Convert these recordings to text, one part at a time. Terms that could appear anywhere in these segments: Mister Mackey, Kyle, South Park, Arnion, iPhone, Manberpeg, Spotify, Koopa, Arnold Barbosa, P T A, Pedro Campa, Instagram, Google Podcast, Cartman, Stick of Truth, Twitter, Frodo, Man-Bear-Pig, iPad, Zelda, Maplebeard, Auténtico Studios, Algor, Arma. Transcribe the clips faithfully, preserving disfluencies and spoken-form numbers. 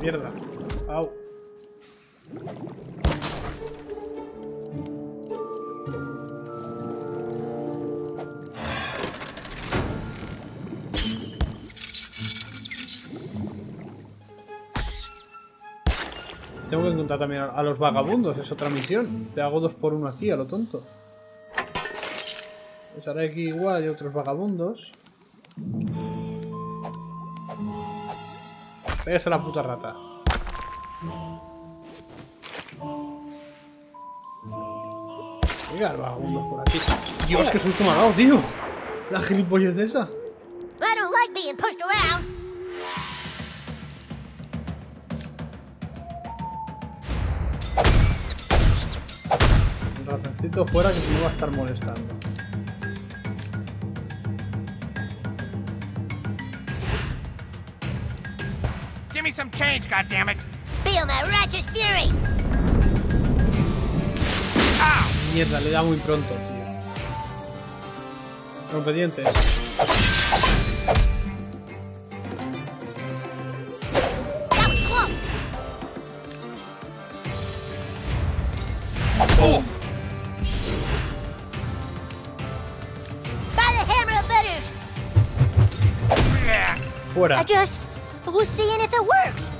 Mierda. Au. Tengo que encontrar también a los vagabundos, es otra misión. Te hago dos por uno aquí, a lo tonto. Pues ahora aquí igual hay otros vagabundos. Pégase a la puta rata. Venga, los vagabundos por aquí. Dios, qué susto me ha dado, tío. La gilipollez esa. I don't like being pushed around. Ratancito fuera, que si no va a estar molestando. Give me some change, goddammit. Feel my righteous fury. Ah. Mierda, le da muy pronto, tío. Rompedientes. Oh. Fuera. We'll see if it works.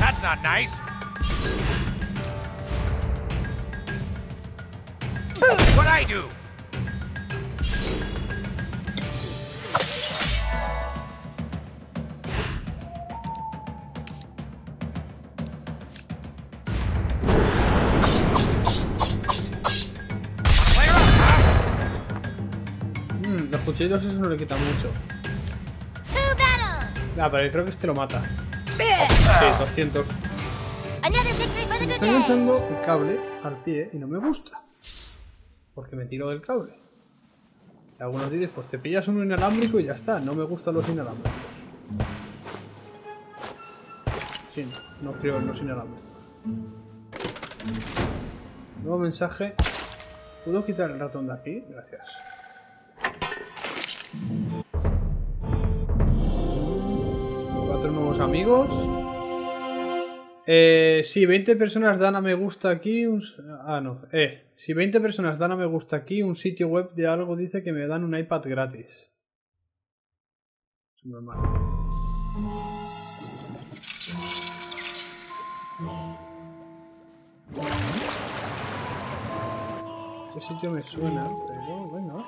That's not nice. What I do? Cuchillos eso no le quita mucho. Ah, pero creo que este lo mata. Sí, doscientos. Me estoy enganchando el cable al pie y no me gusta, porque me tiro del cable. Y algunos dices, pues te pillas uno inalámbrico y ya está. No me gustan los inalámbricos. Sí, no, no creo en los inalámbricos. Nuevo mensaje. ¿Puedo quitar el ratón de aquí? Gracias. Nuevos amigos. Eh, si veinte personas dan a me gusta aquí, un, ah no, eh, si veinte personas dan a me gusta aquí, un sitio web de algo dice que me dan un iPad gratis. Es normal. Este sitio me suena, pero bueno.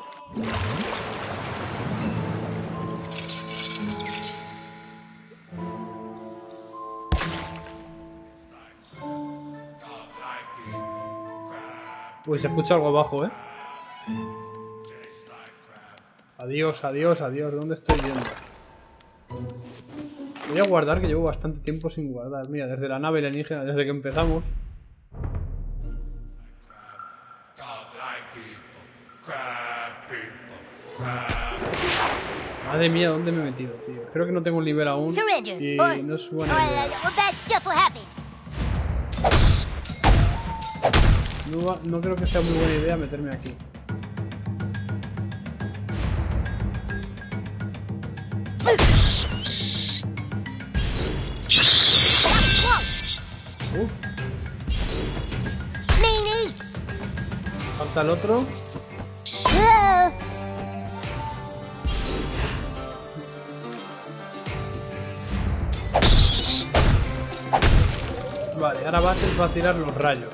Uy, se escucha algo abajo, ¿eh? Adiós, adiós, adiós. ¿Dónde estoy yendo? Voy a guardar, que llevo bastante tiempo sin guardar. Mira, desde la nave alienígena, desde que empezamos. Madre mía, ¿dónde me he metido, tío? Creo que no tengo un nivel aún y no es buena idea. No, no creo que sea muy buena idea meterme aquí. Uh. Falta el otro. Vale, ahora Bates va a tirar los rayos.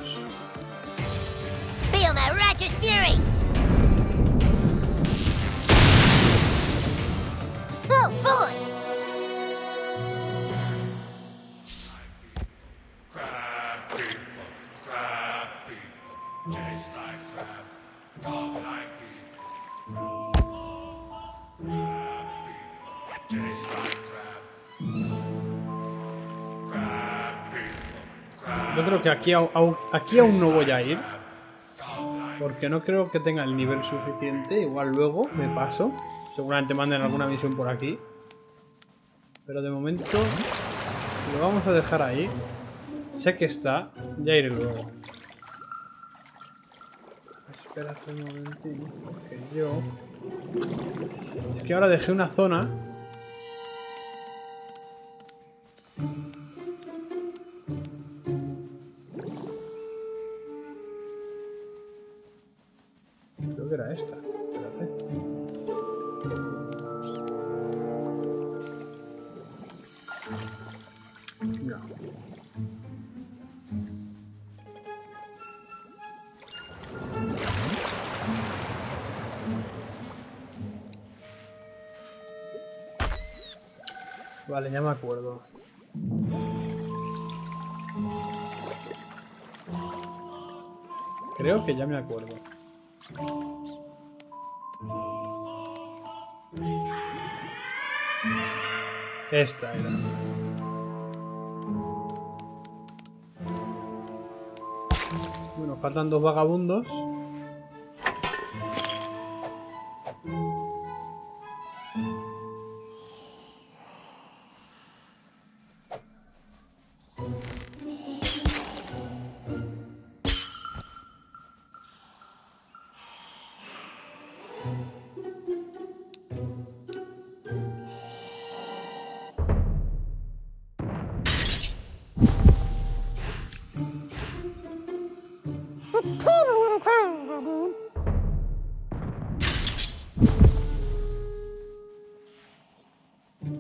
Yo creo que aquí, aquí aún no voy a ir, porque no creo que tenga el nivel suficiente. Igual luego me paso. Seguramente manden alguna misión por aquí, pero de momento lo vamos a dejar ahí. Sé que está. Ya iré luego. Espérate un momentito, porque yo... Es que ahora dejé una zona. Creo que era esta. Espérate. No. Vale, ya me acuerdo. Creo que ya me acuerdo. Esta era. Bueno, faltan dos vagabundos.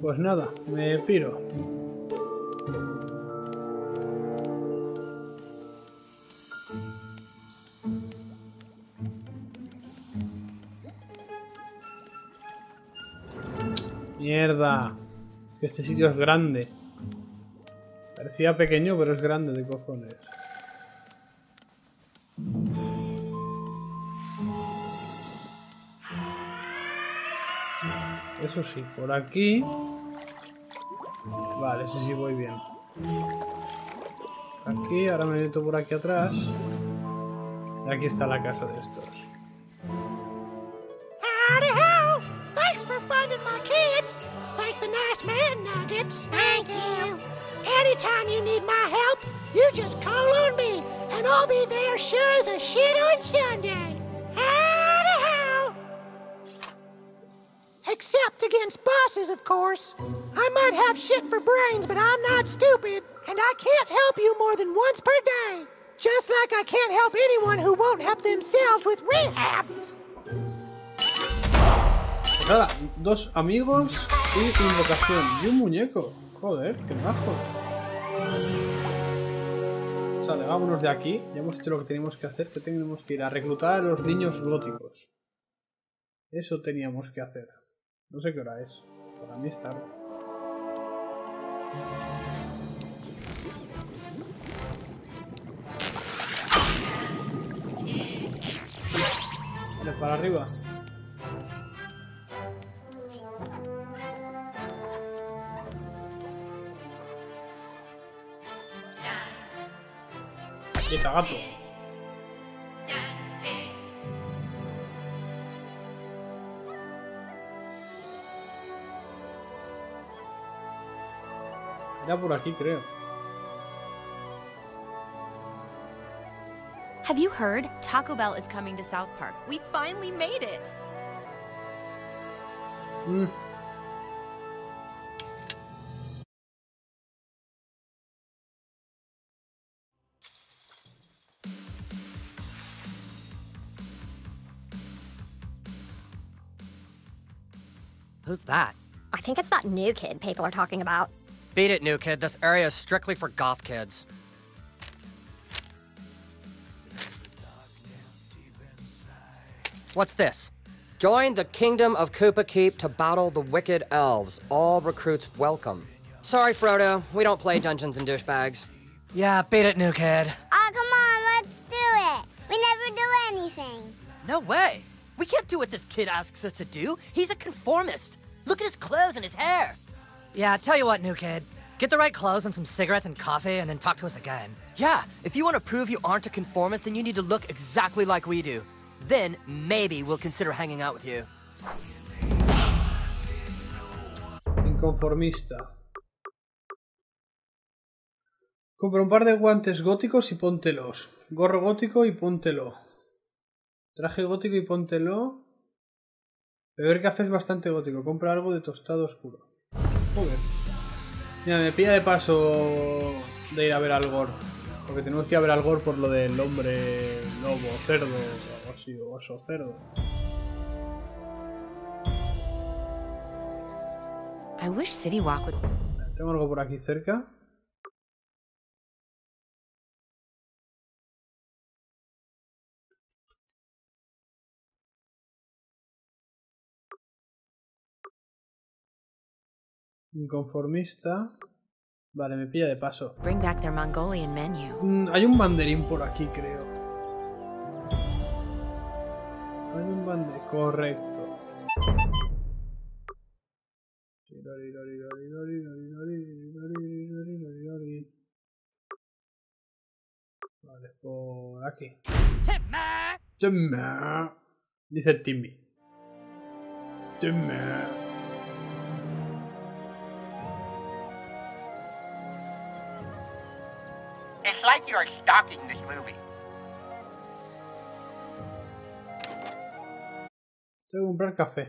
Pues nada, me piro. Mierda, este sitio es grande. Parecía pequeño, pero es grande de cojones. Eso sí, por aquí. Vale, sí, sí, voy bien. Aquí, ahora me meto por aquí atrás. Y aquí está la casa de estos. Except against bosses, of course. I might have shit for brains, but I'm not stupid, and I can't help you more than once per day. Just like I can't help anyone who won't help themselves with rehab. Nada, dos amigos y invocación. Y un muñeco. Joder, qué bajo. Vale, vámonos de aquí. Ya hemos hecho lo que teníamos que hacer. Que tenemos que ir a reclutar a los niños góticos. Eso teníamos que hacer. No sé qué hora es. Para mí es tarde. Vale, para arriba. Quieta, gato. Por aquí, creo. Have you heard? Taco Bell is coming to South Park. We finally made it. Mm. Who's that? I think it's that new kid people are talking about. Beat it, new kid. This area is strictly for goth kids. What's this? Join the Kingdom of Koopa Keep to battle the wicked elves. All recruits welcome. Sorry, Frodo. We don't play Dungeons and Douchebags. Yeah, beat it, new kid. Ah, come on, let's do it. We never do anything. No way. We can't do what this kid asks us to do. He's a conformist. Look at his clothes and his hair. Yeah, tell you what, new kid. Get the right clothes and some cigarettes and coffee and then talk to us again. Yeah, if you want to prove you aren't a conformist, then you need to look exactly like we do. Then maybe we'll consider hanging out with you. Inconformista. Compra un par de guantes góticos y póntelos. Gorro gótico y póntelo. Traje gótico y póntelo. Beber café es bastante gótico. Compra algo de tostado oscuro. Joder. Mira, me pilla de paso de ir a ver al Gore. Porque tenemos que ir a ver al Gore por lo del hombre lobo, cerdo, o algo así, oso, cerdo. I wish City Walk would... Tengo algo por aquí cerca. Inconformista. Vale, me pilla de paso. Bring back their Mongolian menu. Mm, hay un banderín por aquí, creo. Hay un banderín. Correcto. Vale, por aquí. Timmy. Dice Timmy. Timmy. It's like you're stalking this movie. Tengo que comprar café.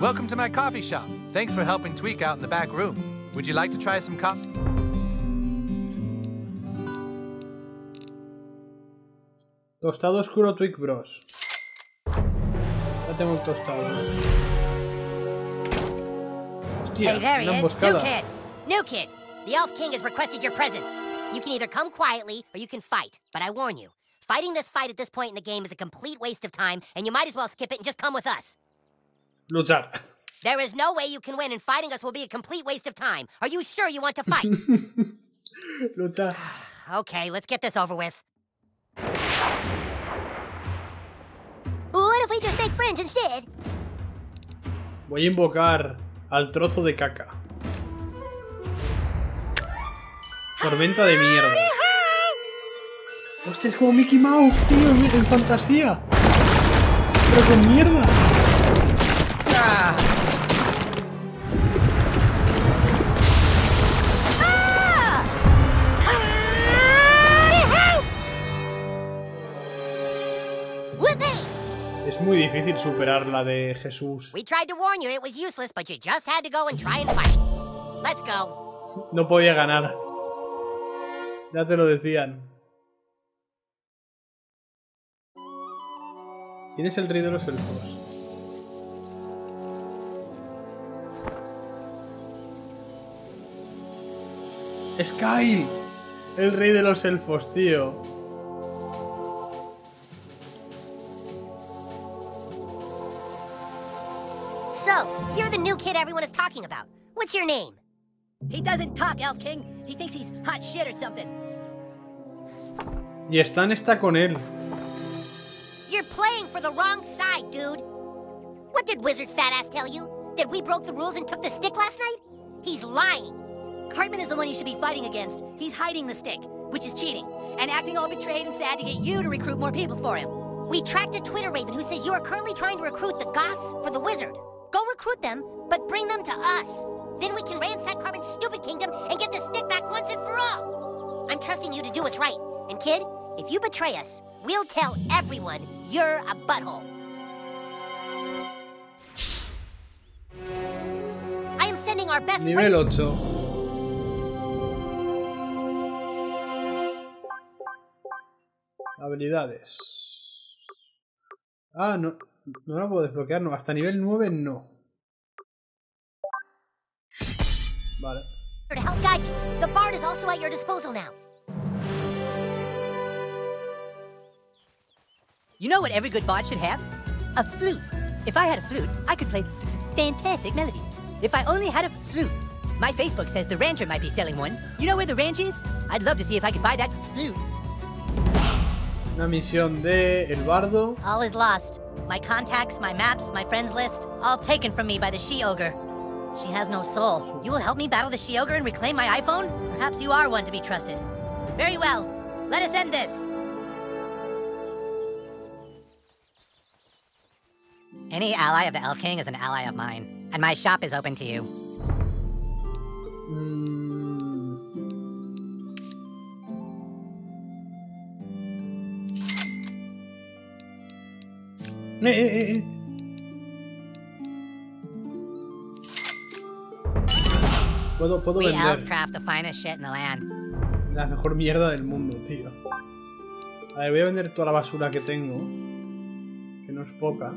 Welcome to my coffee shop. Thanks for helping Tweak out in the back room. Would you like to try some coffee? Tostado oscuro Tweak Bros. Ya tengo el tostado. Hey, there he is. New kid. New kid. The Elf King has requested your presence. You can either come quietly or you can fight. But I warn you, fighting this fight at this point in the game is a complete waste of time, and you might as well skip it and just come with us. Luchar. There is no way you can win, and fighting us will be a complete waste of time. Are you sure you want to fight? Luchar. Okay, let's get this over with. What if we just make friends instead? Voy a invocar al trozo de caca. Tormenta de mierda. Hostia, es como Mickey Mouse, tío, en fantasía. Pero con mierda. ¡Ah! Es muy difícil superar la de Jesús. No podía ganar. Ya te lo decían. ¿Quién es el rey de los elfos? ¡Es Kyle! El rey de los elfos, tío. You're the new kid everyone is talking about. What's your name? He doesn't talk, Elf King. He thinks he's hot shit or something. Y Stan está con él. You're playing for the wrong side, dude. What did Wizard Fat Ass tell you? That we broke the rules and took the stick last night? He's lying. Cartman is the one you should be fighting against. He's hiding the stick, which is cheating, and acting all betrayed and sad to get you to recruit more people for him. We tracked a Twitter raven who says you are currently trying to recruit the goths for the wizard. Go recruit them, but bring them to us. Then we can ransack Carbon's stupid kingdom and get the stick back once and for all. I'm trusting you to do what's right. And kid, if you betray us, we'll tell everyone you're a butthole. I am sending our best Nivel ocho. Habilidades. Ah, no. No la puedo desbloquear, no. Hasta nivel nueve no. Vale. You know what every good bard should have? A flute. If I had a flute, I could play fantastic melodies. If I only had a flute. My Facebook says the rancher might be selling one. You know where the ranch is? I'd love to see if I could buy that flute. Una misión de El Bardo. All is lost. My contacts, my maps, my friends list, all taken from me by the she-ogre. She has no soul. You will help me battle the she-ogre and reclaim my iPhone? Perhaps you are one to be trusted. Very well. Let us end this. Any ally of the Elf King is an ally of mine, and my shop is open to you. Mm. eh, eh. Puedo, puedo vender la mejor mierda del mundo, tío. A ver, voy a vender toda la basura que tengo, que no es poca.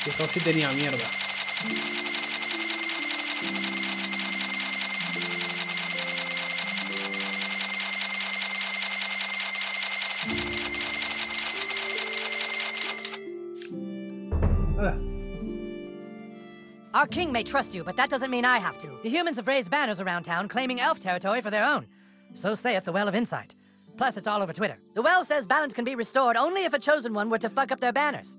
Fijaos si tenía mierda. Our king may trust you, but that doesn't mean I have to. The humans have raised banners around town claiming elf territory for their own. So saith the Well of Insight. Plus, it's all over Twitter. The Well says balance can be restored only if a chosen one were to fuck up their banners.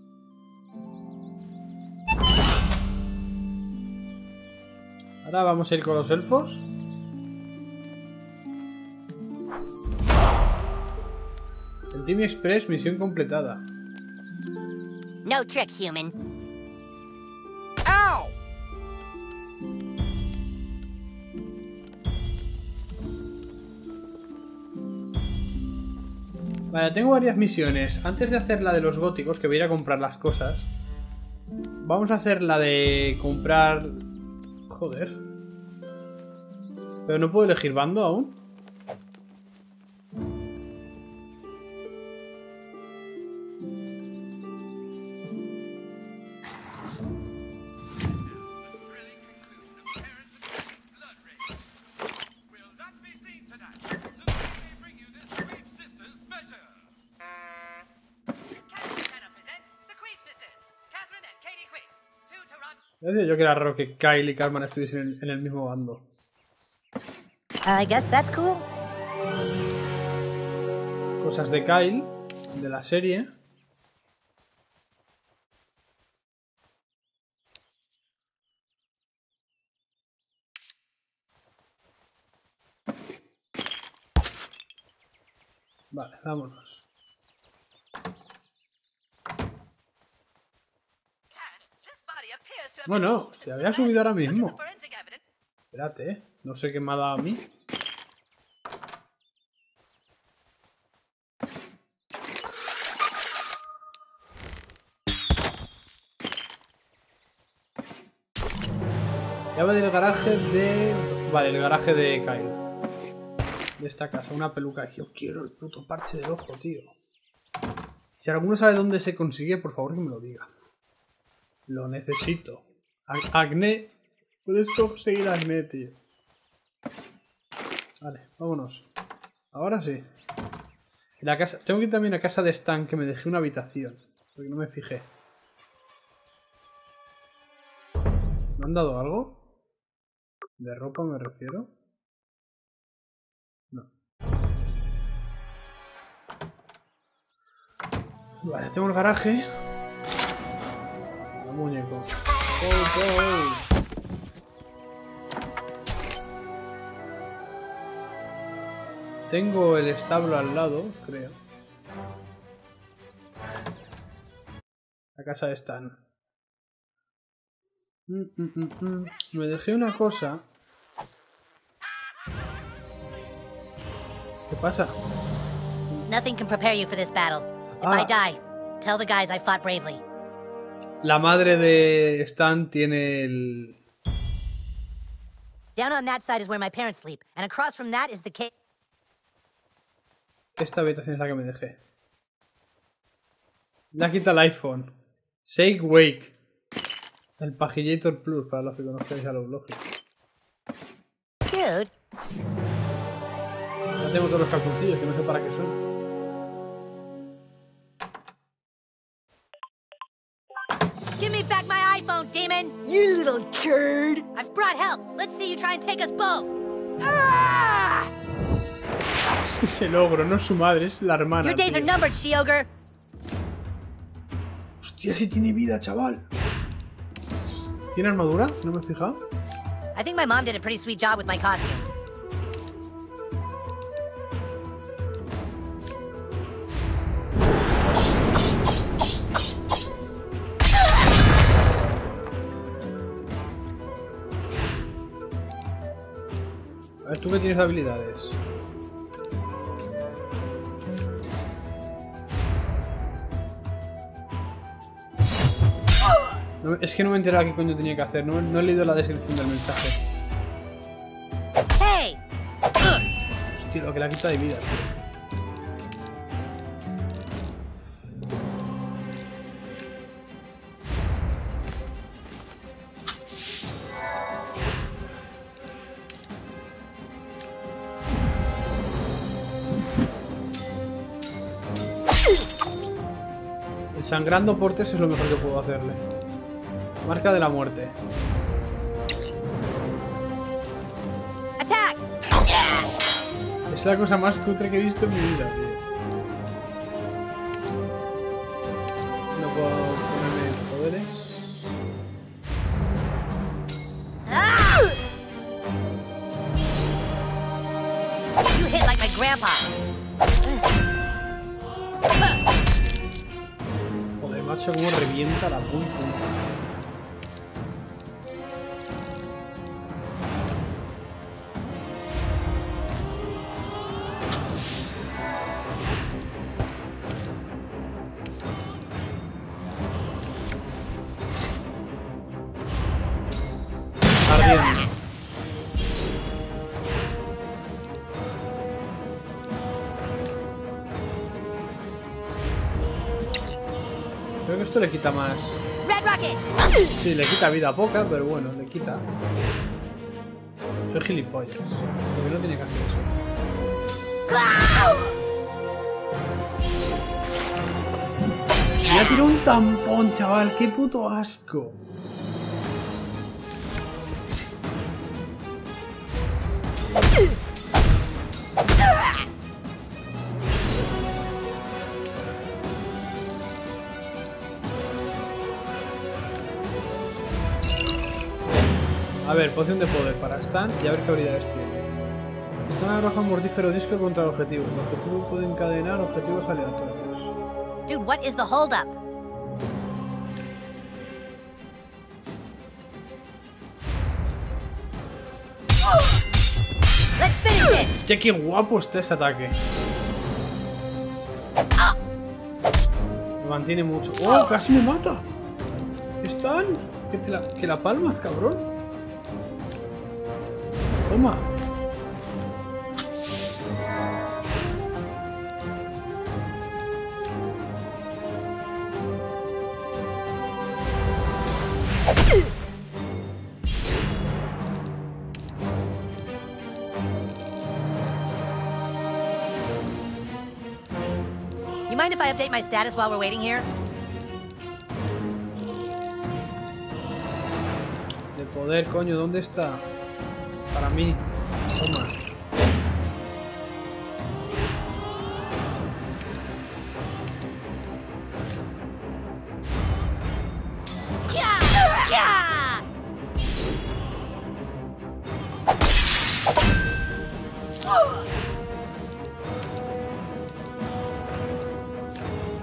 Ahora vamos a ir con los elfos. El Team Express, misión completada. No tricks, human. Ow! Vale, tengo varias misiones. Antes de hacer la de los góticos, que voy a ir a comprar las cosas, vamos a hacer la de comprar... Joder. ¿Pero no puedo elegir bando aún? Yo que era raro que Kyle y Carmen estuviesen en el mismo bando. I guess that's cool. Cosas de Kyle, de la serie. Vale, vámonos. Bueno, se habría subido ahora mismo. Espérate, ¿eh? No sé qué me ha dado a mí. Llave del garaje de... Vale, el garaje de Kyle. De esta casa, una peluca. Yo quiero el puto parche del ojo, tío. Si alguno sabe dónde se consigue, por favor que me lo diga. Lo necesito. Acné. Puedes conseguir acné, tío. Vale, vámonos. Ahora sí. La casa... Tengo que ir también a casa de Stan, que me dejé una habitación. Porque no me fijé. ¿Me han dado algo? ¿De ropa me refiero? No. Vale, tengo el garaje. Muñeco. Oh, oh, oh. Tengo el establo al lado, creo. La casa de Stan. Mm, mm, mm, mm. Me dejé una cosa. ¿Qué pasa? Nothing can prepare you for this battle. If I die, tell the guys I fought bravely. La madre de Stan tiene el... Esta habitación es la que me dejé. La quita el iPhone. Shake Wake. El Pagillator Plus, para los que conozcáis a los blogs. Dude. Ya tengo todos los calzoncillos, que no sé para qué son. Demon, you little turd! I've brought help. Let's see you try and take us both. Ah! Es el ogro, no es su madre, es la hermana. Your days are numbered, she-ogre. Hostia, si tiene vida, chaval. ¿Tiene armadura? No me he fijado. I think my mom did a pretty sweet job with my costume. ver, tú que tienes habilidades. No, es que no me he enterado qué coño tenía que hacer. No, no he leído la descripción del mensaje. Hey. Hostia, lo que le ha quitado de vida, tío. Sangrando por tres es lo mejor que puedo hacerle. Marca de la muerte. Attack. Es la cosa más cutre que he visto en mi vida, tío. No puedo ponerme poderes. Ah. You hit like my grandpa. Macho, como revienta la punta. Ardiendo. Creo que esto le quita más. Sí, le quita vida poca, pero bueno, le quita. Soy gilipollas. Porque no tiene que hacer eso. Me ha tirado un tampón, chaval. Qué puto asco. A ver, poción de poder para Stan y a ver qué habilidades tiene. Stan arroja un mortífero disco contra el objetivo. El objetivo puede encadenar objetivos aleatorios. Dude, what is the hold up? Let's finish it. Ya, qué guapo está ese ataque. Me mantiene mucho. ¡Oh, casi me mata! Stan, que te la, que la palmas, cabrón. Toma. You mind if I update my status while we're waiting here? De poder, coño, ¿dónde está? Para mí, toma.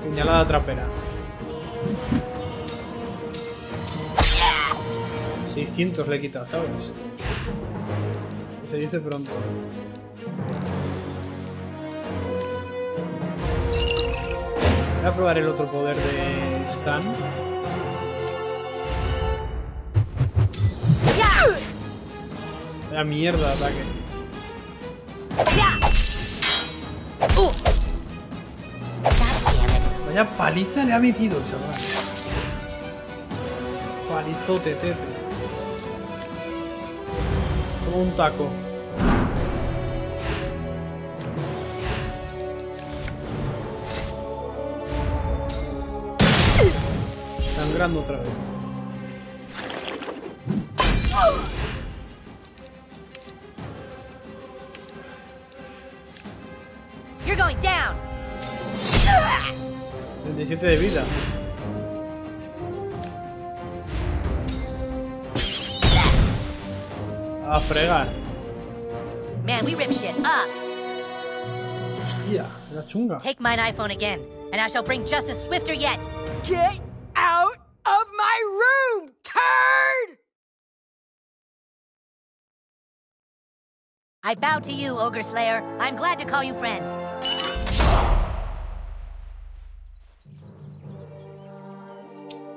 Puñalada trapera. seiscientos le he quitado, ¿sabes? Se dice pronto. Voy a probar el otro poder de Stan. La mierda de ataque. Vaya paliza le ha metido, chaval. Palizote, tete. Como un taco. Sangrando otra vez. You're going down. setenta y siete de vida. A fregar. Man, we rip shit up. Hostia, la chunga. Take my iPhone again, and I shall bring justice swifter yet. Get out of my room, turd! I bow to you, Ogre Slayer. I'm glad to call you friend.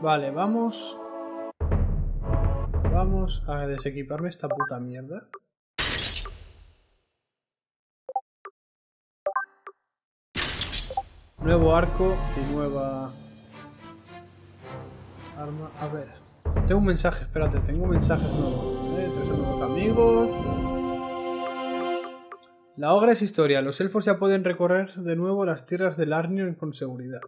Vale, vamos. Vamos a desequiparme esta puta mierda. Nuevo arco y nueva arma. A ver, tengo un mensaje, espérate, tengo un mensaje nuevo. ¿eh? Tres nuevos amigos. La Ogra es historia. Los elfos ya pueden recorrer de nuevo las tierras del Arnion con seguridad.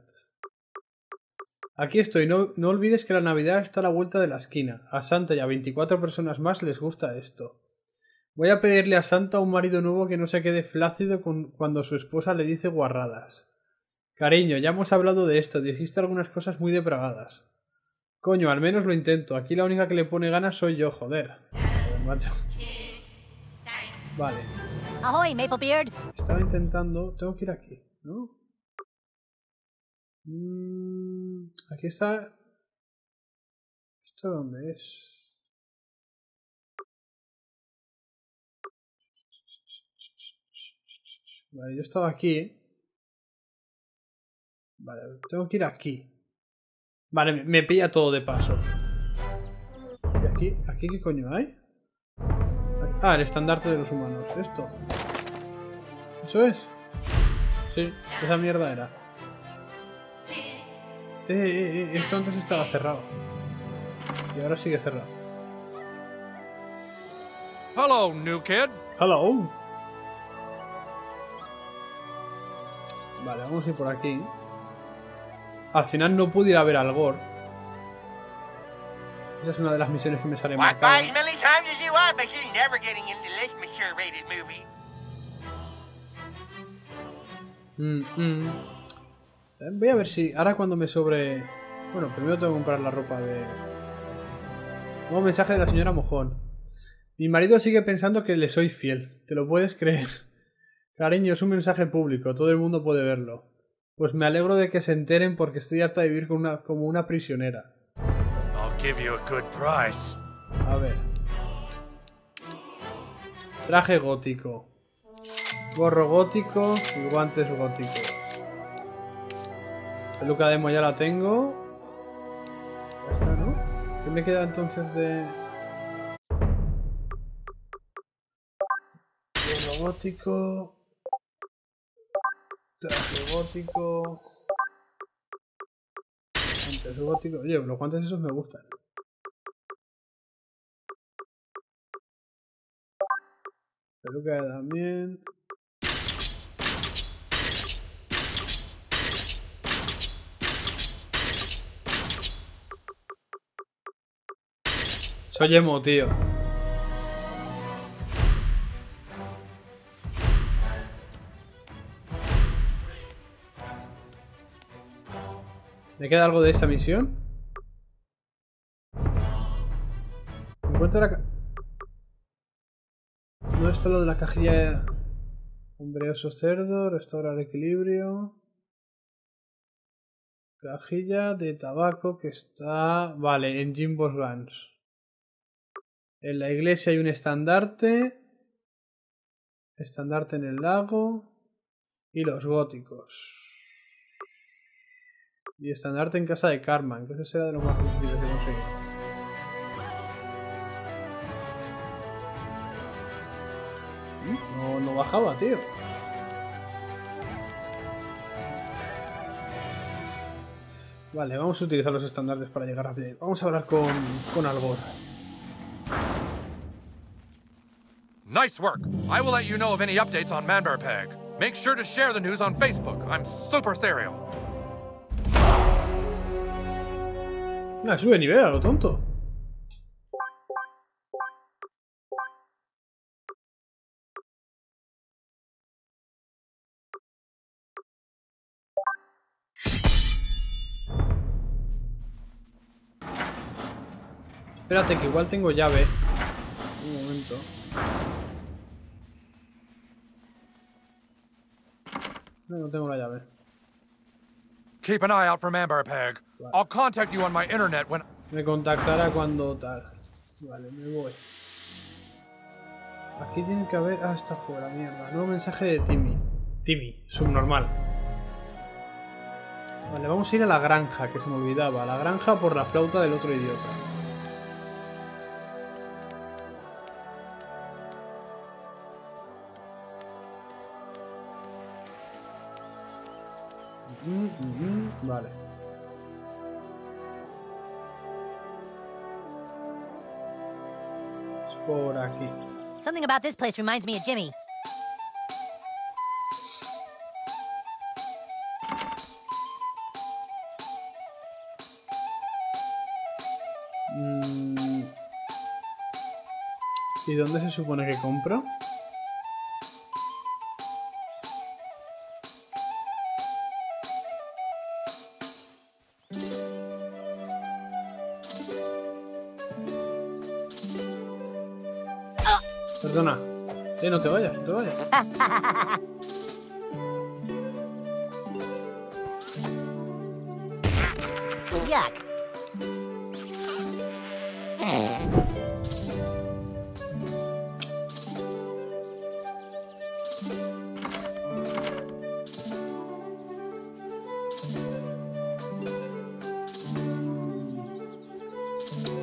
Aquí estoy. No, no olvides que la Navidad está a la vuelta de la esquina. A Santa y a veinticuatro personas más les gusta esto. Voy a pedirle a Santa un marido nuevo que no se quede flácido con, cuando su esposa le dice guarradas. Cariño, ya hemos hablado de esto. Dijiste algunas cosas muy depravadas. Coño, al menos lo intento. Aquí la única que le pone ganas soy yo, joder. Joder, macho. Vale. Ahoy, Maplebeard. Estaba intentando... Tengo que ir aquí, ¿no? Mm, aquí está... ¿Esto dónde es? Vale, yo estaba aquí, ¿eh? Vale, tengo que ir aquí. Vale, me pilla todo de paso. ¿Y aquí? ¿Aquí qué coño hay? Ah, el estandarte de los humanos. Esto. ¿Eso es? Sí, esa mierda era. Eh, eh, eh, esto antes estaba cerrado. Y ahora sigue cerrado. Hello, new kid. Hello. Vale, vamos a ir por aquí. Al final no pude ir a ver al Gore. Esa es una de las misiones que me sale marcada. Mm, mm. Voy a ver si... Ahora cuando me sobre... Bueno, primero tengo que comprar la ropa de... Un mensaje de la señora Mojón. Mi marido sigue pensando que le soy fiel. ¿Te lo puedes creer? Cariño, es un mensaje público. Todo el mundo puede verlo. Pues me alegro de que se enteren porque estoy harta de vivir con una, como una prisionera. I'll give you a good price. A ver. Traje gótico. Gorro gótico y guantes góticos. Peluca demo ya la tengo. Esta, ¿no? ¿Qué me queda entonces de...? Gorro gótico... Traje gótico. Guantes góticos. Oye, los guantes esos me gustan. Peluca también. Soy emo, tío. ¿Me queda algo de esta misión? Encuentro la ca... No está lo de la cajilla... Hombreoso cerdo, restaurar equilibrio... Cajilla de tabaco que está... Vale, en Jimbo's Guns. En la iglesia hay un estandarte... Estandarte en el lago... Y los góticos... Y estandarte en casa de Carman, que ese será de los más difíciles de conseguir. No, no bajaba, tío. Vale, vamos a utilizar los estandartes para llegar rápido. Vamos a hablar con, con Algor. Nice work. I will let you know of any updates on Manberpeg. Make sure to share the news on Facebook. I'm super serial. Ah, sube nivel a lo tonto. Espérate, que igual tengo llave. Un momento. No, no tengo la llave. Keep an eye out for Manberpeg. Vale. I'll contact you on my internet when... Me contactará cuando tal. Vale, me voy. Aquí tiene que haber... Ah, está fuera, mierda. Nuevo mensaje de Timmy. Timmy, subnormal. Vale, vamos a ir a la granja, que se me olvidaba. La granja por la flauta del otro idiota. Mm, mm, mm, vale. Es por aquí. Something about this place reminds me of Jimmy. Mm. ¿Y dónde se supone que compro? Perdona. Eh, no te vayas, no te vayas. Yuck.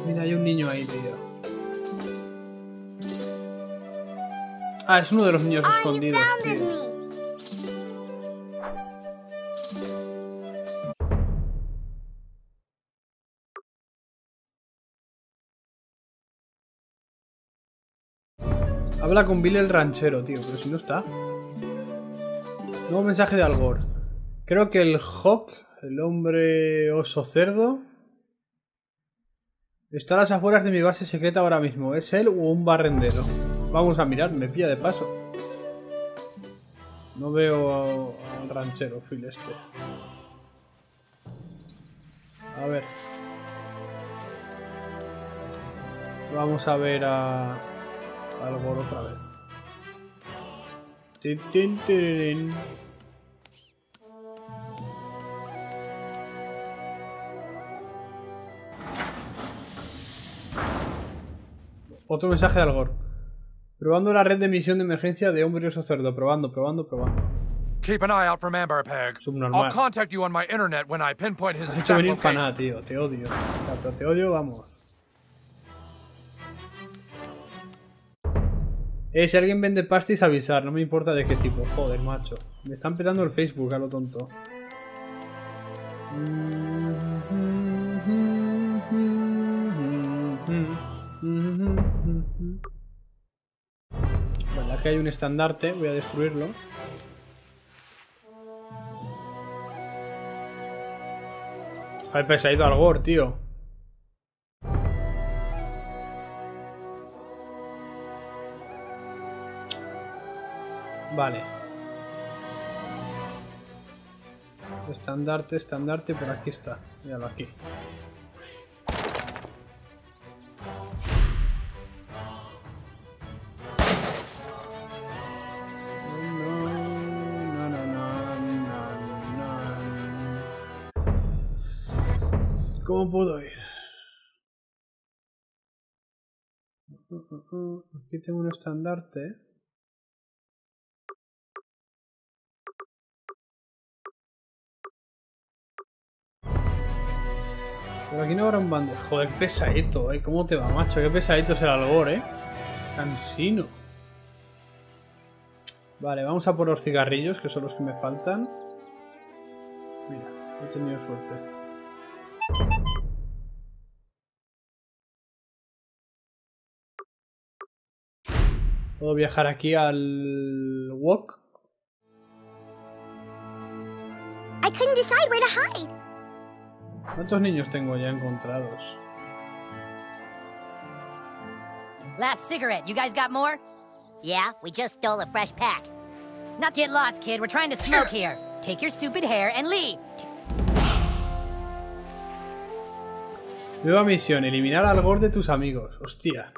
Mira, hay un niño ahí, tío. Ah, es uno de los niños escondidos, tío. Habla con Bill el ranchero, tío, pero si no está. Nuevo mensaje de Algor. Creo que el Hawk, el hombre oso cerdo, está a las afueras de mi base secreta ahora mismo. ¿Es él o un barrendero? Vamos a mirar, me pilla de paso. No veo al ranchero, Phil, este. A ver. Vamos a ver a... al gordo otra vez. Tin, tin, tin. Otro mensaje de Algor. Probando la red de emisión de emergencia de hombre oso cerdo. Probando, probando, probando. Keep an eye out for Amber Peg. Subnormal. I'll contact you on my internet when I pinpoint his exact location. No te venir para nada, tío. Te odio. Pero te odio, vamos. Eh, si alguien vende pastis, avisar. No me importa de qué tipo. Joder, macho. Me están petando el Facebook a lo tonto. Vale, aquí hay un estandarte, voy a destruirlo. Ay, pesadito al Gore, tío. Vale. Estandarte, estandarte, por aquí está. Míralo aquí. ¿Cómo puedo ir? Uh, uh, uh. Aquí tengo un estandarte. Por aquí no habrá un bandejo. Joder, pesadito, ¿eh? ¿Cómo te va, macho? Qué pesadito es el Algor, ¿eh? Cansino. Vale, vamos a por los cigarrillos, que son los que me faltan. Mira, he tenido suerte. Puedo viajar aquí al walk. I couldn't decide where to hide. ¿Cuántos niños tengo ya encontrados? Last cigarette. You guys got more? Yeah, we just stole a fresh pack. Not get lost, kid. We're trying to smoke here. Take your stupid hair and leave. Nueva misión, eliminar al Gore de tus amigos. Hostia.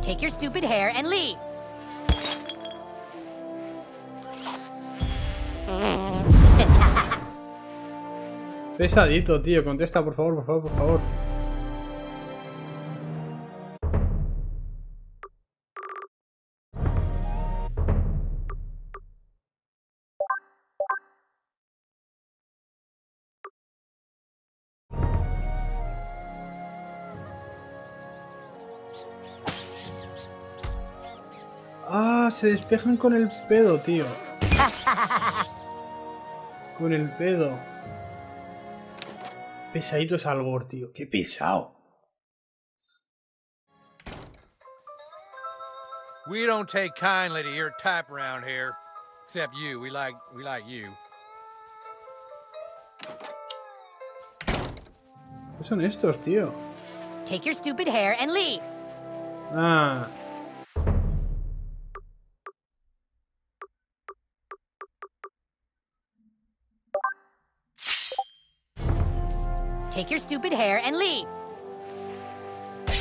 Take your stupid hair and leave. Pesadito, tío. Contesta, por favor, por favor, por favor. Ah, se despejan con el pedo, tío. Con el pedo. Pesadito es algo, tío. Qué pesado. We don't take kindly to your type around here. Except you. We like, we like you. ¿Qué son estos, tío? Take your stupid hair and leave. Ah. Take your stupid hair and leave.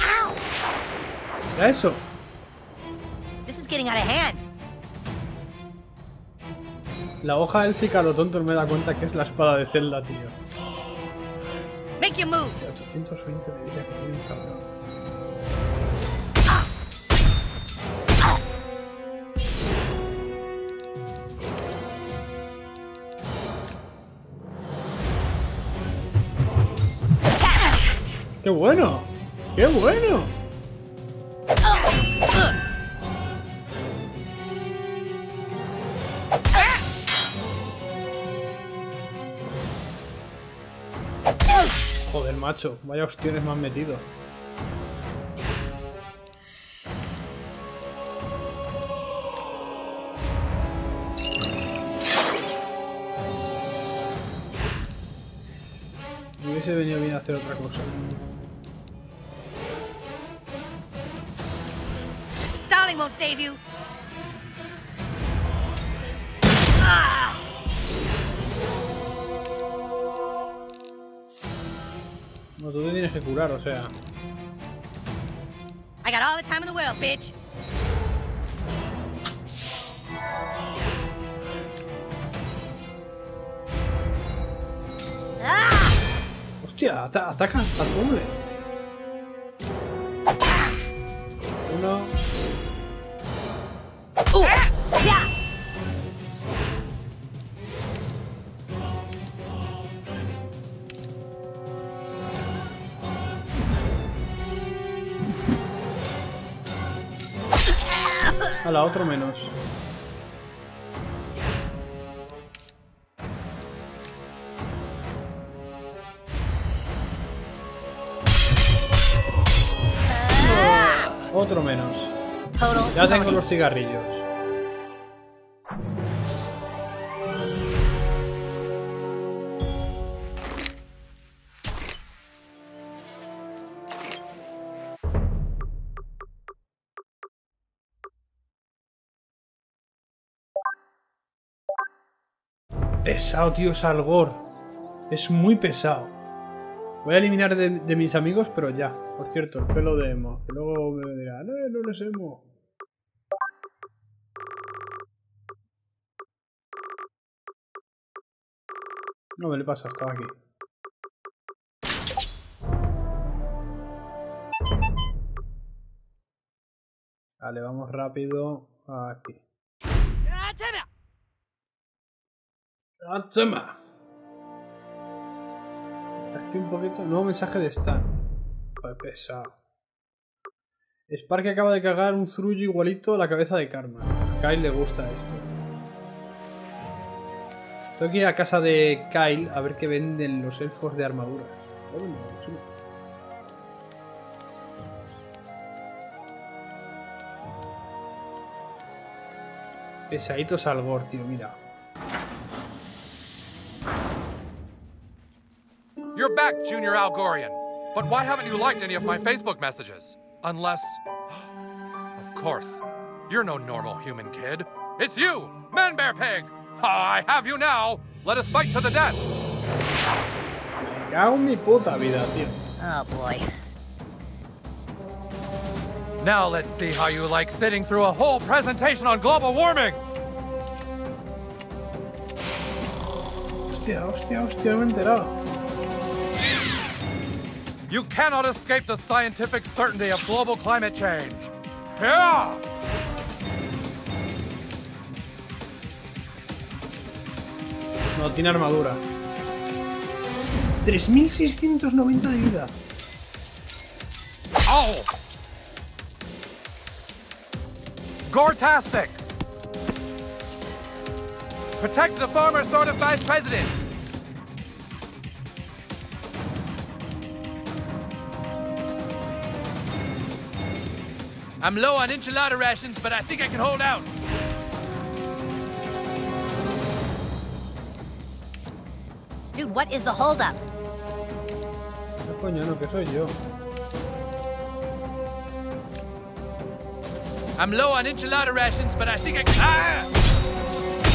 Ow! Eso. This is getting out of hand. La hoja élfica, lo tonto, me da cuenta que es la espada de Zelda, tío. Make your move. ochocientos veinte de vida que tiene un cabrón. Ah. Ah. ¡Qué bueno! ¡Qué bueno! Joder, macho, vaya hostiones me han metido. Me hubiese venido bien a hacer otra cosa. Save you. Ah. No, tú te tienes que curar, o sea. I got all the time in the world, bitch. Ah. Hostia, ata atacan al doble. Uno. A la otro menos. Uh, otro menos. Ya tengo los cigarrillos. Pesado, tío, Salgor. Es muy pesado. Voy a eliminar de, de mis amigos, pero ya. Por cierto, el pelo de Emo. Que luego me dirá, no, no lo es Emo. No me le pasa, estaba aquí. Vale, vamos rápido. Aquí. ¡Ah, toma! Estoy un poquito... Nuevo mensaje de Stan. Joder, pesado. Spark acaba de cagar un zurullo igualito a la cabeza de Karma. A Kyle le gusta esto. Tengo que ir a casa de Kyle a ver qué venden los elfos de armaduras. Joder, no, chulo. Pesadito Salgor, tío, mira. You're back, Junior Algorian. But why haven't you liked any of my Facebook messages? Unless... Of course. You're no normal human kid. It's you, Man-Bear Pig! Oh, I have you now! Let us fight to the death! Me cago en mi puta vida, tío. Oh, boy. Now let's see how you like sitting through a whole presentation on global warming! Hostia, hostia, hostia, me he enterado. You cannot escape the scientific certainty of global climate change. Yeah! No tiene armadura. tres mil seiscientos noventa de vida. ¡Oh! Gortastic! Protect the former sort of vice president! I'm low on enchilada rations, but I think I can hold out. Dude, what is the holdup? ¿Qué coño, no, que soy yo? I'm low on enchilada rations, but I think I can... Ah!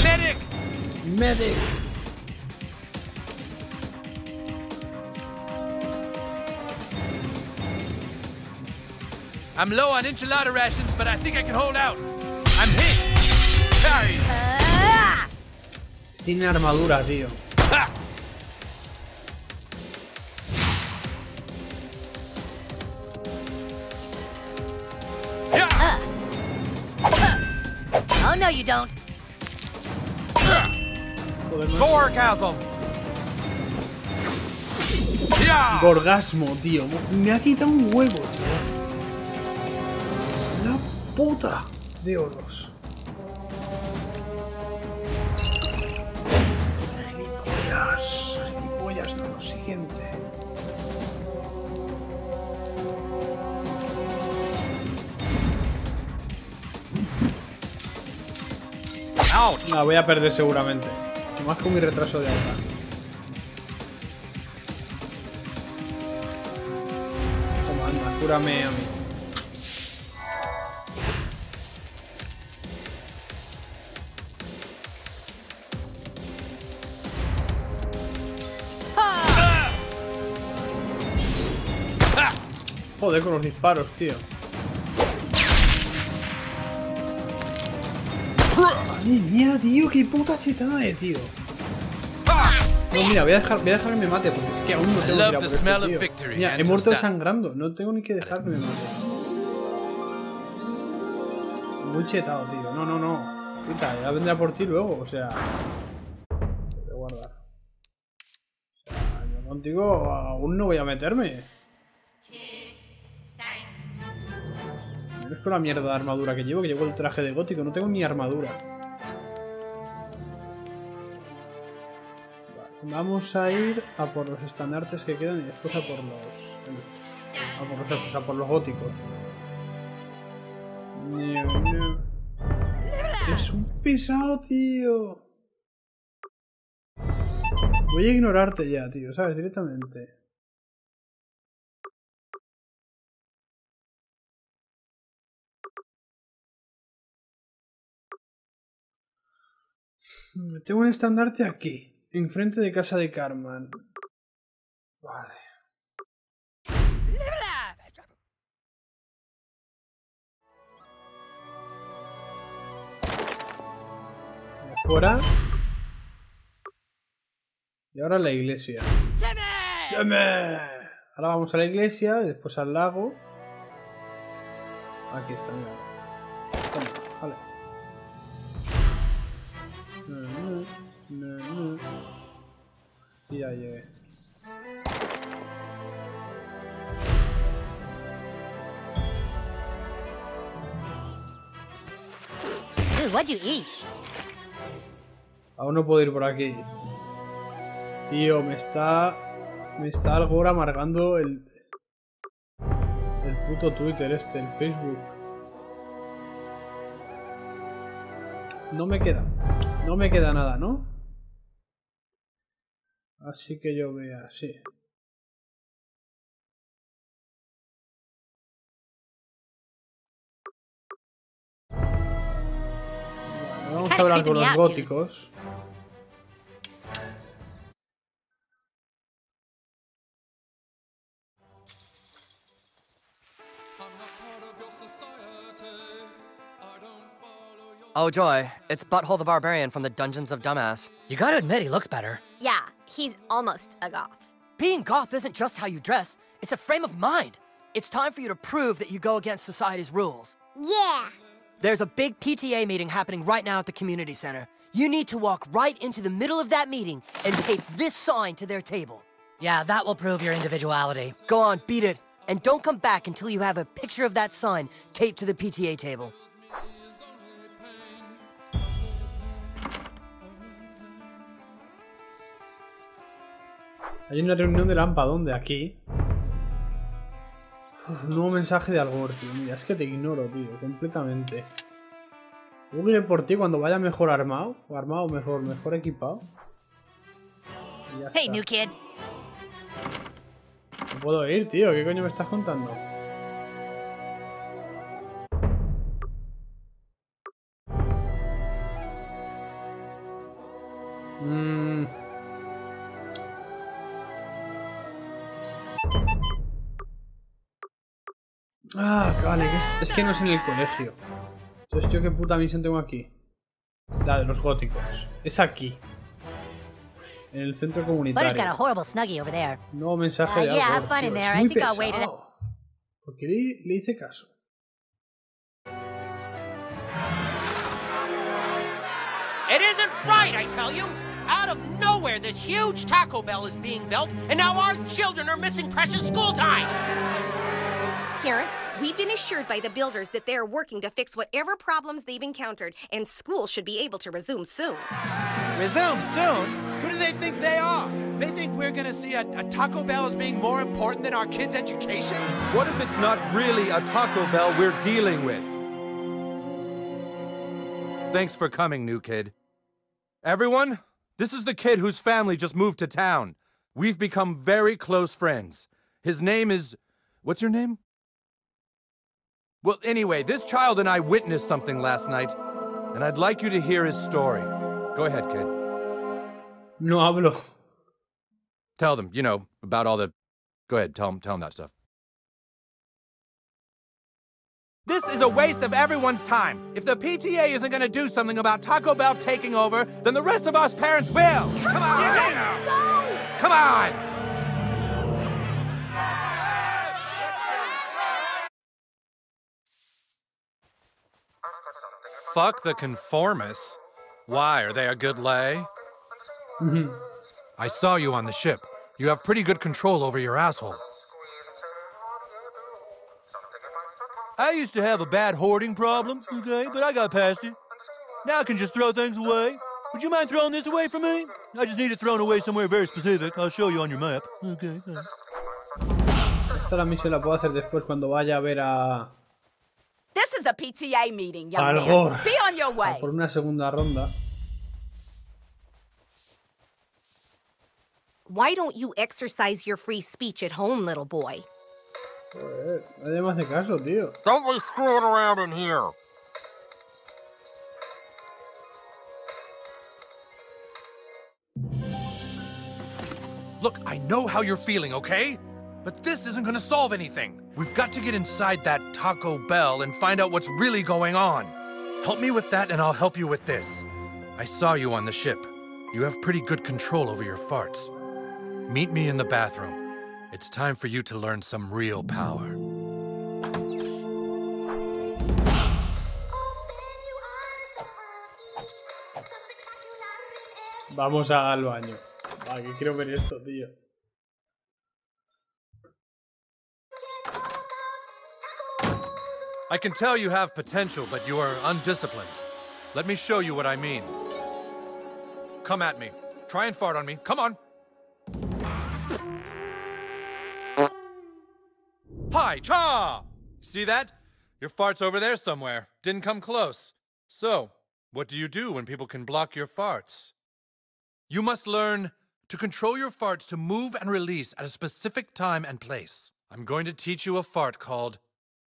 Medic! Medic! I'm low on enchilada rations, but I think I can hold out. I'm hit! Ah! Tiene armadura, tío. Ah! You don't. Gorgasm. Gorgasmo, tío. Me ha quitado un huevo, chaval. La puta de oros. Gilipollas. Gilipollas, no, lo siguiente. La voy a perder seguramente. Más con mi retraso de ahora. Toma, anda, cúrame a mí. Joder, con los disparos, tío. Madre mía, tío, qué puta chetada de tío. No, mira, voy a dejar, voy a dejar que me mate, porque es que aún no tengo que ir a por esto, tío. Mira, he muerto desangrando, no tengo ni que dejar que me mate. Muy chetado, tío. No, no, no. Puta, ya vendrá por ti luego, o sea. Voy a guardar. O sea, yo contigo aún no voy a meterme. No es con la mierda de armadura que llevo, que llevo el traje de gótico, no tengo ni armadura. Vale, vamos a ir a por los estandartes que quedan y después a por los. A por los, a por los góticos. Es un pesado, tío. Voy a ignorarte ya, tío, ¿sabes? Directamente. Tengo un estandarte aquí, enfrente de casa de Carmen. Vale. Afuera. Y ahora la iglesia. ¡Llame! Ahora vamos a la iglesia, después al lago. Aquí está, mira. Vale. No, no, no. Y ya llegué. Dude, what you eat? Aún no puedo ir por aquí. Tío, me está. Me está algo amargando el. El puto Twitter este, el Facebook. No me queda. No me queda nada, ¿no? Así que yo voy así. Bueno, vamos a hablar con los góticos. Oh joy, it's Butthole the Barbarian from the Dungeons of Dumbass. You gotta admit he looks better. Yeah, he's almost a goth. Being goth isn't just how you dress, it's a frame of mind. It's time for you to prove that you go against society's rules. Yeah. There's a big P T A meeting happening right now at the community center. You need to walk right into the middle of that meeting and tape this sign to their table. Yeah, that will prove your individuality. Go on, beat it. And don't come back until you have a picture of that sign taped to the P T A table. Hay una reunión de Lampa, ¿dónde? Aquí. Uf, nuevo mensaje de Algor, tío. Mira, es que te ignoro, tío, completamente. Yo iré por ti cuando vaya mejor armado. O armado, mejor, mejor equipado. Hey, new kid. No puedo ir, tío. ¿Qué coño me estás contando? Mmm. Ah, vale, que es, es que no es en el colegio. Entonces, ¿yo qué puta misión tengo aquí? La de los góticos. Es aquí. En el centro comunitario. Nuevo mensaje de Algor. Es muy pesado. ¿Por qué le, le hice caso? It isn't right, I tell you. Out of nowhere, this huge Taco Bell is being built, and now our children are missing precious school time. Parents, we've been assured by the builders that they're working to fix whatever problems they've encountered, and school should be able to resume soon. Resume soon? Who do they think they are? They think we're gonna see a, a Taco Bell as being more important than our kids' educations? What if it's not really a Taco Bell we're dealing with? Thanks for coming, new kid. Everyone, this is the kid whose family just moved to town. We've become very close friends. His name is... what's your name? Well, anyway, this child and I witnessed something last night, and I'd like you to hear his story. Go ahead, kid. No hablo. Tell them, you know, about all the... Go ahead, tell them, tell them that stuff. This is a waste of everyone's time. If the P T A isn't going to do something about Taco Bell taking over, then the rest of us parents will. Come, Come on! on let's go! Come on! Fuck the conformists. Why, are they a good lay? Mm-hmm. I saw you on the ship. You have pretty good control over your asshole. I used to have a bad hoarding problem, okay, but I got past it. Now I can just throw things away. Would you mind throwing this away for me? I just need it thrown away somewhere very specific. I'll show you on your map. Okay. Esta la misión la puedo hacer después cuando vaya a ver a... This is a P T A meeting, young man. Be on your way. Por una segunda ronda. Why don't you exercise your free speech at home, little boy? Joder, nadie me hace caso, tío. Don't be screwing around in here. Look, I know how you're feeling, okay? But this isn't gonna solve anything. We've got to get inside that Taco Bell and find out what's really going on. Help me with that and I'll help you with this. I saw you on the ship. You have pretty good control over your farts. Meet me in the bathroom. It's time for you to learn some real power. Vamos al baño. Ah, que quiero ver esto, tío. I can tell you have potential, but you are undisciplined. Let me show you what I mean. Come at me. Try and fart on me. Come on. Hi, cha! See that? Your fart's over there somewhere. Didn't come close. So, what do you do when people can block your farts? You must learn to control your farts to move and release at a specific time and place. I'm going to teach you a fart called...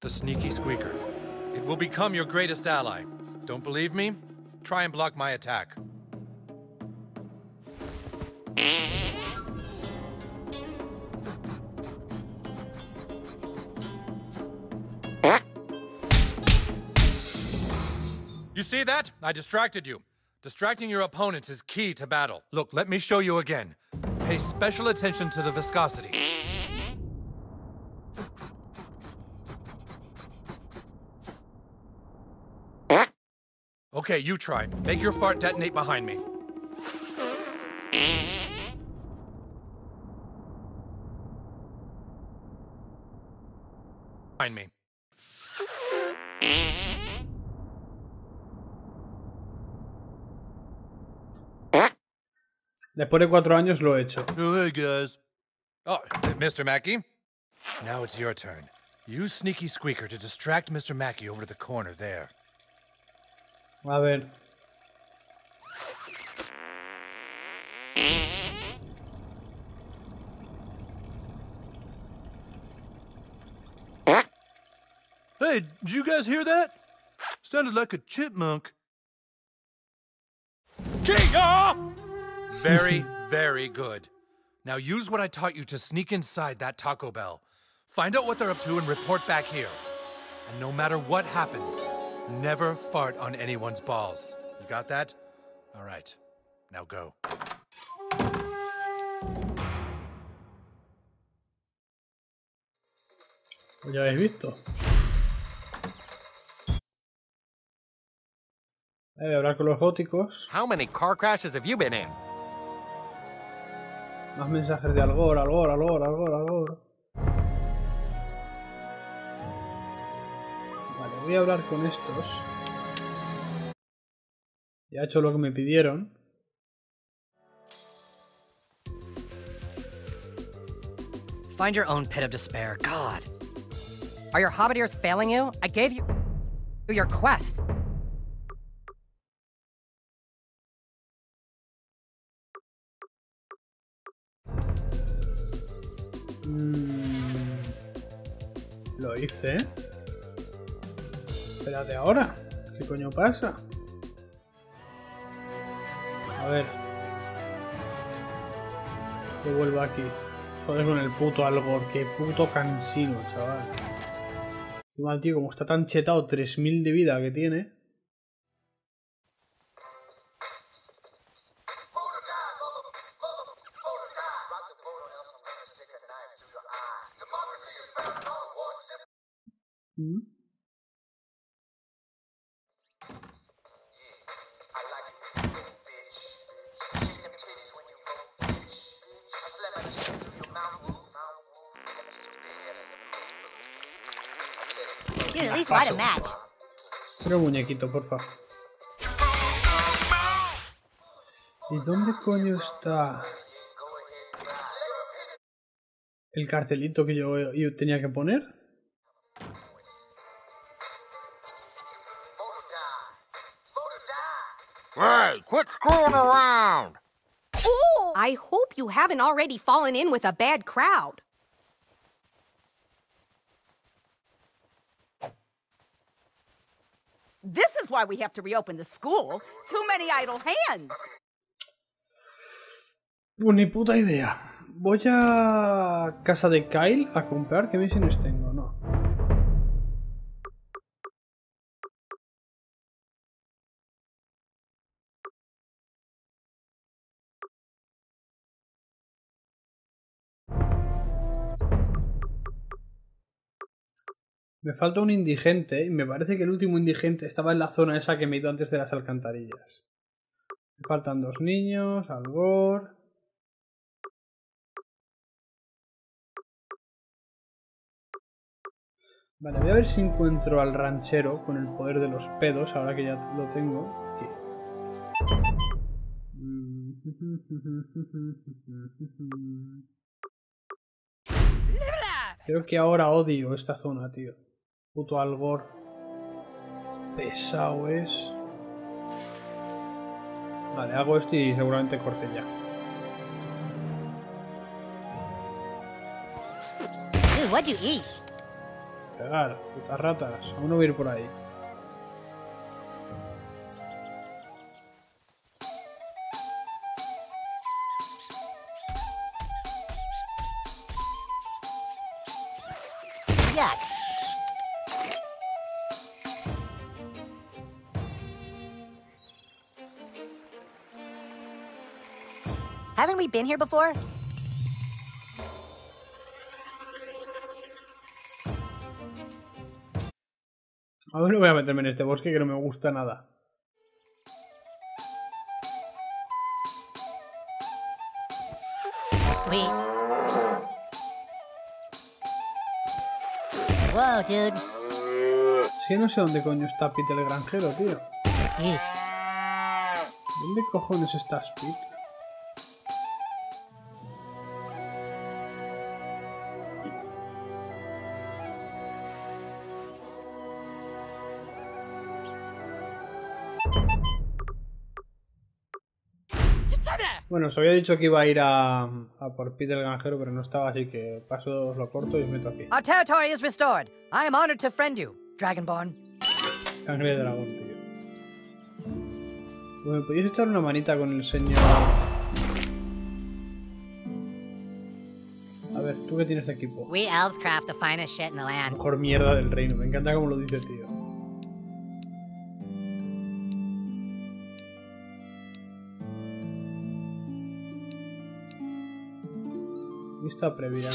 the sneaky squeaker. It will become your greatest ally. Don't believe me? Try and block my attack. You see that? I distracted you. Distracting your opponents is key to battle. Look, let me show you again. Pay special attention to the viscosity. Okay, you try. Make your fart detonate behind me. Behind me. Después de cuatro años lo he hecho. Oh, hey guys. Oh, Mister Mackey. Now it's your turn. Use Sneaky Squeaker to distract Mister Mackey over to the corner there. A ver. Hey, did you guys hear that? Sounded like a chipmunk. Kia! Very, very good. Now use what I taught you to sneak inside that Taco Bell. Find out what they're up to and report back here. And no matter what happens, never fart on anyone's balls. You got that? All right. Now go. Ya habéis visto. Hay que hablar con los góticos. How many car crashes have you been in? Más mensajes de Algor, Algor, Algor, Algor, Algor. Vale, voy a hablar con estos. Ya he hecho lo que me pidieron. Find your own pit of despair, God. Are your hobbiteers failing you? I gave you your quest. Lo hice, ¿eh? Espérate ahora. ¿Qué coño pasa? A ver. Que vuelvo aquí. Joder con el puto Algor. Qué puto cansino, chaval. Qué mal, tío. Como está tan chetado, tres mil de vida que tiene. Pero muñequito, porfa. ¿Y dónde coño está el cartelito que yo, yo tenía que poner? Hey, quit screwing around. Ooh, I hope you haven't already fallen in with a bad crowd. This is why we have to reopen the school. Too many idle hands. Pues ni puta idea. Voy a casa de Kyle a comprar qué misiones tengo, ¿no? Me falta un indigente y me parece que el último indigente estaba en la zona esa que me he ido antes de las alcantarillas. Me faltan dos niños, Algor. Vale, voy a ver si encuentro al ranchero con el poder de los pedos, ahora que ya lo tengo. Aquí. Creo que ahora odio esta zona, tío. Puto Algor. Pesado es. Vale, hago esto y seguramente corte ya. Pegar, putas ratas. Aún no voy a ir por ahí. Haven't we been here before? A ver, no voy a meterme en este bosque que no me gusta nada. Sweet. Wow, dude. Es que no sé dónde coño está Pete el granjero, tío. Yes. ¿Dónde cojones estás, Pete? Bueno, os había dicho que iba a ir a, a por Pete el granjero, pero no estaba, así que paso, os lo corto y os meto aquí. Our territory is restored. I am honored to friend you, Dragonborn. Sangre de dragón, tío. Bueno, ¿me podéis echar una manita con el señor? A ver, ¿tú qué tienes de equipo? We elves craft the finest shit in the land. La mejor mierda del reino, me encanta como lo dice, tío. Vista previa.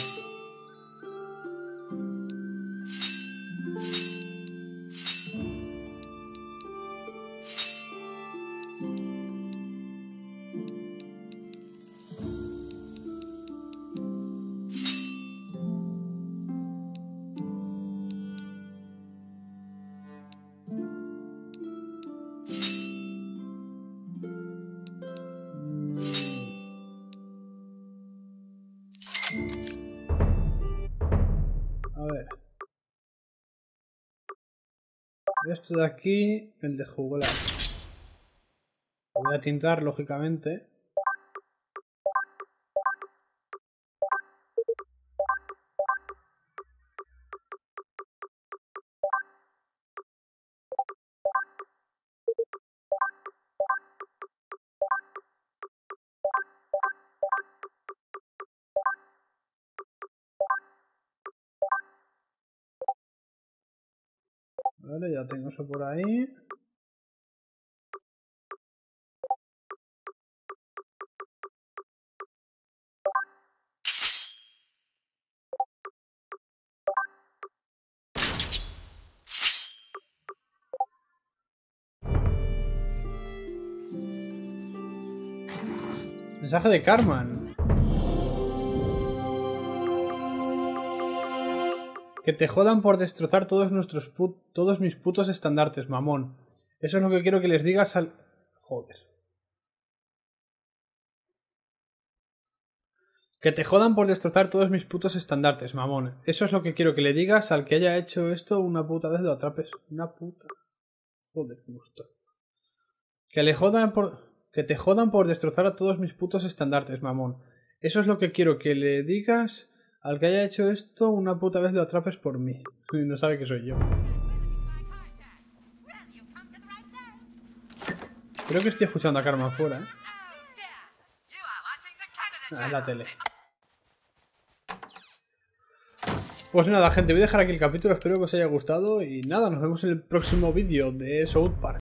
Este de aquí, el de juglar. Lo voy a tintar, lógicamente. Vale, ya tengo eso por ahí. Mensaje de Carman. Que te jodan por destrozar todos nuestros put todos mis putos estandartes, mamón. Eso es lo que quiero que les digas al... Joder. Que te jodan por destrozar todos mis putos estandartes, mamón. Eso es lo que quiero que le digas al que haya hecho esto una puta vez, lo atrapes. Una puta... Joder, gusto. Que le jodan por... Que te jodan por destrozar a todos mis putos estandartes, mamón. Eso es lo que quiero que le digas... Al que haya hecho esto, una puta vez lo atrapes por mí. No sabe que soy yo. Creo que estoy escuchando a Karma afuera, ¿eh? Ah, es la tele. Pues nada, gente, voy a dejar aquí el capítulo. Espero que os haya gustado. Y nada, nos vemos en el próximo vídeo de South Park.